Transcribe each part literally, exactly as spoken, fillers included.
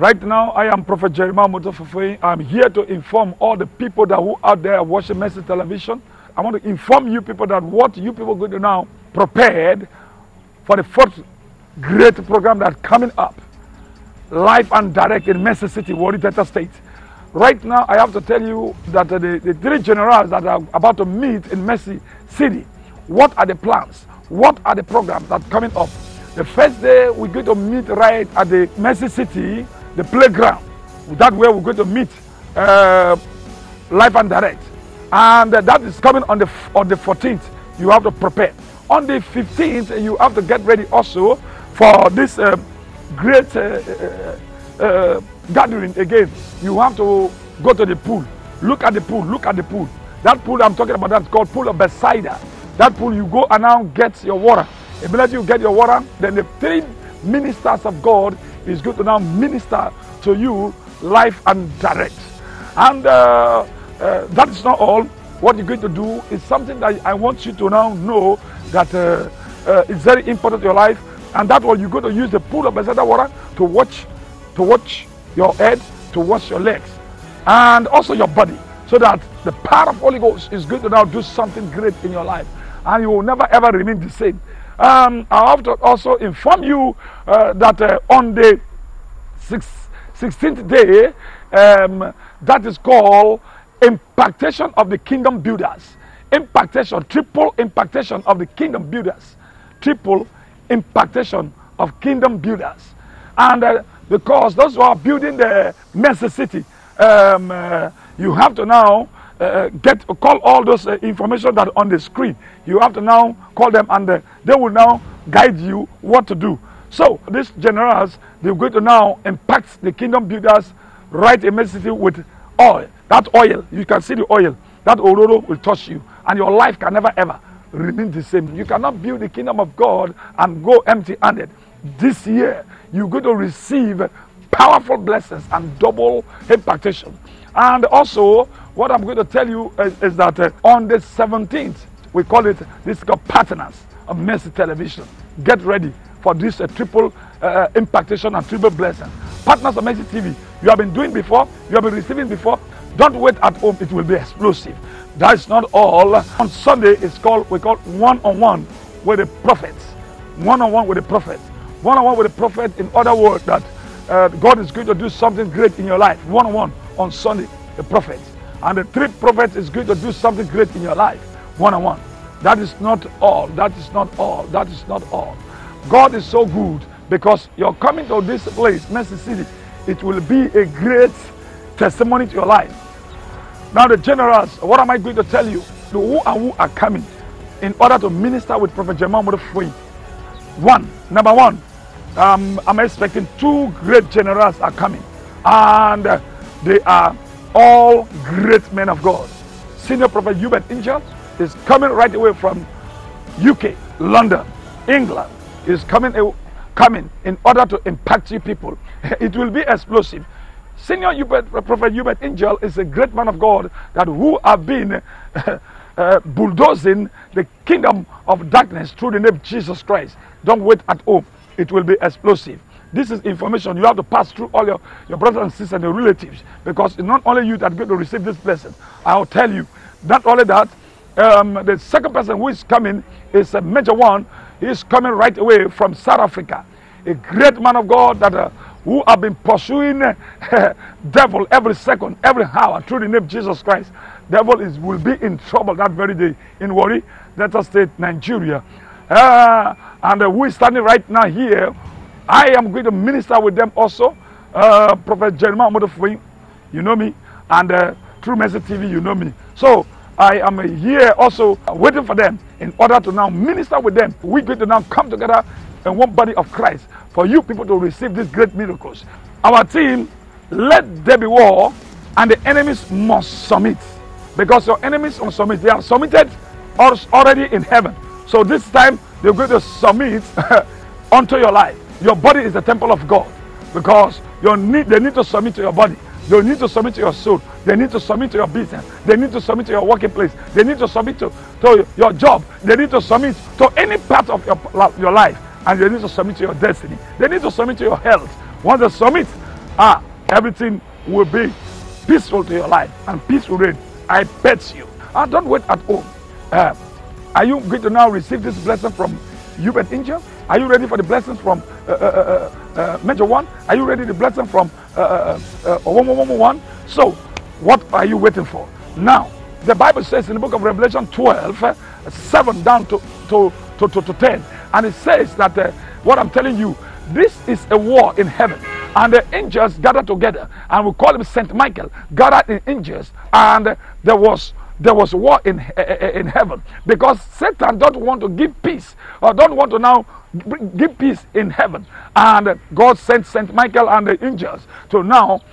Right now, I am Prophet Jeremiah Omoto. I'm here to inform all the people that who out there watching Mercy Television. I want to inform you people that what you people are going to now prepared for the fourth great program that's coming up, live and direct in Mercy City, Warri Delta State. Right now, I have to tell you that the, the three generals that are about to meet in Mercy City, what are the plans? What are the programs that are coming up? The first day, we're going to meet right at the Mercy City, the playground. That's where we're going to meet uh, live and direct. And uh, that is coming on the, on the fourteenth. You have to prepare. On the fifteenth, you have to get ready also for this uh, great uh, uh, uh, gathering again. You have to go to the pool. Look at the pool. Look at the pool. That pool I'm talking about, that's called Pool of Bethesda. That pool, you go and now get your water. Immediately you get your water, then the three ministers of God is going to now minister to you live and direct. And uh, uh, that is not all. What you're going to do is something that I want you to now know that uh, uh, is very important to your life. And that one, you're going to use the Pool of Bethesda water to watch, to watch your head, to watch your legs, and also your body, so that the power of Holy Ghost is going to now do something great in your life. And you will never ever remain the same. Um, I have to also inform you uh, that uh, on the sixteenth day, um, that is called impactation of the kingdom builders. Impactation, triple impactation of the kingdom builders. Triple impactation of kingdom builders. And uh, because those who are building the Mercy City, um, uh, you have to now Uh, get call all those uh, information that on the screen. You have to now call them, and uh, they will now guide you what to do. So these generals, they're going to now impact the kingdom builders right in Mercy City with oil. That oil, you can see the oil. That Ororo will touch you, and your life can never ever remain the same. You cannot build the kingdom of God and go empty-handed. This year, you're going to receive powerful blessings and double impactation. And also, what I'm going to tell you is, is that uh, on the seventeenth, we call it, this is called Partners of Mercy Television. Get ready for this uh, triple uh, impactation and triple blessing. Partners of Mercy T V, you have been doing before, you have been receiving before. Don't wait at home, it will be explosive. That is not all. On Sunday, it's called, we call one-on-one with the prophets. One-on-one with the prophets. One-on-one with the prophet, in other words, that uh, God is going to do something great in your life. One-on-one on Sunday, the prophets. And the three prophets is going to do something great in your life, one-on-one. That is not all. That is not all. That is not all. God is so good, because you're coming to this place, Mercy City. It will be a great testimony to your life. Now the generals, what am I going to tell you? The who and who are coming in order to minister with Prophet Jeremiah Omoto. One, number one, um, I'm expecting two great generals are coming. And uh, they are all great men of God. Senior Prophet Uebert Angel is coming right away from U K, London, England. Is coming, coming in order to impact you people. It will be explosive. Senior Uebert, Prophet Uebert Angel is a great man of God that who have been uh, uh, bulldozing the kingdom of darkness through the name of Jesus Christ. Don't wait at home. It will be explosive. This is information you have to pass through all your, your brothers and sisters and your relatives, because it's not only you that are going to receive this blessing. I'll tell you. Not only that, um, the second person who is coming is a major one. He is coming right away from South Africa. A great man of God that uh, who have been pursuing uh, devil every second, every hour through the name of Jesus Christ. Devil is will be in trouble that very day in Warri Delta State, Nigeria. Uh, and uh, who is standing right now here, I am going to minister with them also. Uh, Prophet Jeremiah Omoto, you know me, and uh, True Message T V, you know me. So I am here also waiting for them in order to now minister with them. We're going to now come together in one body of Christ for you people to receive these great miracles. Our team, let there be war, and the enemies must submit. Because your enemies must submit. They are submitted already in heaven. So this time, they're going to submit unto your life. Your body is the temple of God, because you need, they need to submit to your body. They need to submit to your soul. They need to submit to your business. They need to submit to your working place. They need to submit to, to your job. They need to submit to any part of your, your life. And they need to submit to your destiny. They need to submit to your health. Once they submit, ah, everything will be peaceful to your life and peace will reign. I bet you. Ah, don't wait at home. Uh, are you going to now receive this blessing from Uebert Angel? Are you ready for the blessings from uh, uh, uh, uh, Major One? Are you ready for the blessing from uh, uh, uh, one one one one? So, what are you waiting for? Now, the Bible says in the book of Revelation twelve, uh, seven down to, to, to, to, to ten, and it says that uh, what I'm telling you, this is a war in heaven, and the angels gathered together, and we call him Saint Michael, gathered in angels, and uh, there was There was war in uh, in heaven, because Satan don't want to give peace, or don't want to now give peace in heaven. And God sent Saint Michael and the angels to now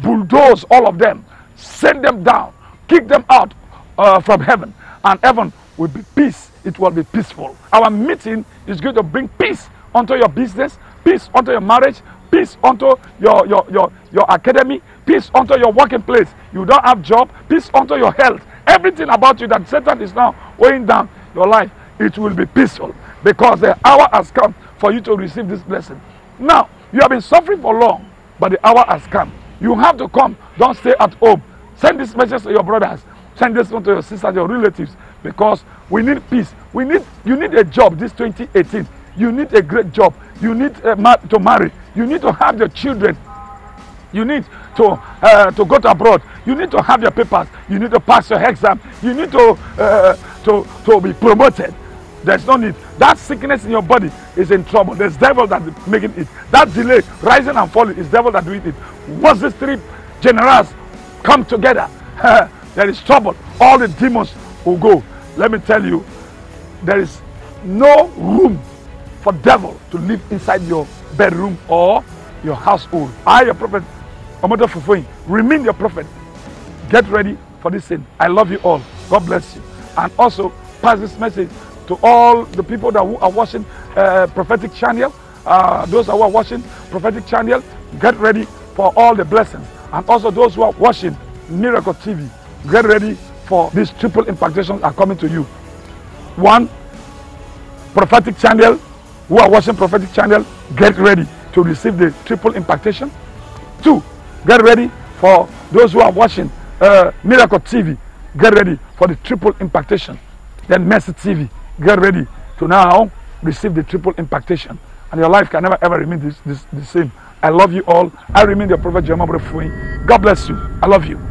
bulldoze all of them, send them down, kick them out uh, from heaven, and heaven will be peace. It will be peaceful. Our meeting is going to bring peace onto your business, peace onto your marriage, peace onto your your your your academy, peace onto your working place. You don't have job, peace onto your health. Everything about you that Satan is now weighing down your life, it will be peaceful, because the hour has come for you to receive this blessing. Now, you have been suffering for long, but the hour has come. You have to come. Don't stay at home. Send this message to your brothers. Send this one to your sisters, your relatives, because we need peace. We need, you need a job this twenty eighteen. You need a great job. You need uh, ma to marry. You need to have your children. You need to uh, to go to abroad. You need to have your papers. You need to pass your exam. You need to uh, to to be promoted. There's no need. That sickness in your body is in trouble. There's devil that's making it. That delay, rising and falling, is devil that doing it. Once these three generals come together, there is trouble. All the demons will go. Let me tell you, there is no room for devil to live inside your bedroom or your household. I, your prophet, remain your prophet. Get ready for this thing. I love you all. God bless you. And also pass this message to all the people that are watching uh, Prophetic Channel. Uh, those who are watching Prophetic Channel, get ready for all the blessings. And also those who are watching Miracle T V, get ready for these triple impactations are coming to you. One, Prophetic Channel, who are watching Prophetic Channel, get ready to receive the triple impactation. Two, get ready for those who are watching uh, Miracle T V. Get ready for the triple impactation. Then Mercy T V, get ready to now receive the triple impactation. And your life can never ever remain this, this, the same. I love you all. I remain your Prophet Jeremiah Omoto. God bless you. I love you.